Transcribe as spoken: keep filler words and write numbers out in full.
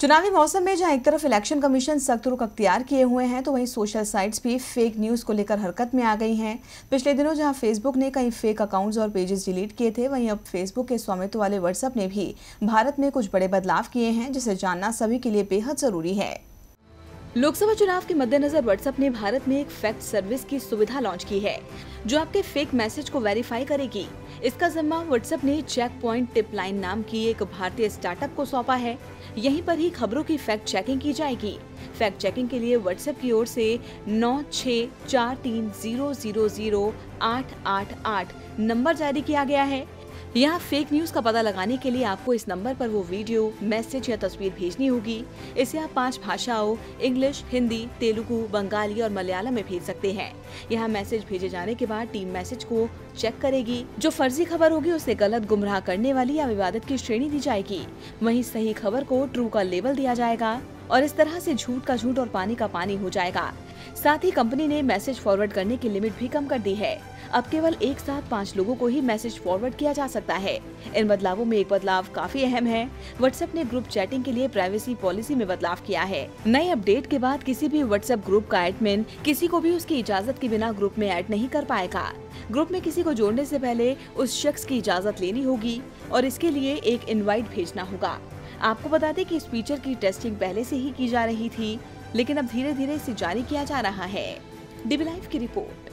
चुनावी मौसम में जहां एक तरफ इलेक्शन कमीशन सख्त रुख अख्तियार किए हुए हैं, तो वहीं सोशल साइट्स भी फेक न्यूज़ को लेकर हरकत में आ गई हैं। पिछले दिनों जहां फेसबुक ने कई फेक अकाउंट्स और पेजेस डिलीट किए थे, वहीं अब फेसबुक के स्वामित्व वाले व्हाट्सएप ने भी भारत में कुछ बड़े बदलाव किए हैं, जिसे जानना सभी के लिए बेहद ज़रूरी है। लोकसभा चुनाव के मद्देनजर व्हाट्सएप ने भारत में एक फैक्ट सर्विस की सुविधा लॉन्च की है, जो आपके फेक मैसेज को वेरीफाई करेगी। इसका जिम्मा व्हाट्सएप ने चेक पॉइंट टिपलाइन नाम की एक भारतीय स्टार्टअप को सौंपा है। यहीं पर ही खबरों की फैक्ट चेकिंग की जाएगी। फैक्ट चेकिंग के लिए व्हाट्सएप की ओर से नौ छः चार तीन जीरो जीरो जीरो आठ आठ आठ नंबर जारी किया गया है। यहाँ फेक न्यूज़ का पता लगाने के लिए आपको इस नंबर पर वो वीडियो, मैसेज या तस्वीर भेजनी होगी। इसे आप पांच भाषाओं इंग्लिश, हिंदी, तेलुगु, बंगाली और मलयालम में भेज सकते हैं। यहाँ मैसेज भेजे जाने के बाद टीम मैसेज को चेक करेगी। जो फर्जी खबर होगी उसे गलत, गुमराह करने वाली या विवादित की श्रेणी दी जाएगी। वहीं सही खबर को ट्रू का लेबल दिया जाएगा और इस तरह से झूठ का झूठ और पानी का पानी हो जाएगा। साथ ही कंपनी ने मैसेज फॉरवर्ड करने की लिमिट भी कम कर दी है। अब केवल एक साथ पाँच लोगों को ही मैसेज फॉरवर्ड किया जा सकता है। इन बदलावों में एक बदलाव काफी अहम है। व्हाट्सएप ने ग्रुप चैटिंग के लिए प्राइवेसी पॉलिसी में बदलाव किया है। नए अपडेट के बाद किसी भी व्हाट्सएप ग्रुप का एडमिन किसी को भी उसकी इजाजत के बिना ग्रुप में ऐड नहीं कर पाएगा। ग्रुप में किसी को जोड़ने से पहले उस शख्स की इजाजत लेनी होगी और इसके लिए एक इन्वाइट भेजना होगा। आपको बता दें कि इस फीचर की टेस्टिंग पहले से ही की जा रही थी, लेकिन अब धीरे धीरे इसे जारी किया जा रहा है। डीबी लाइव की रिपोर्ट।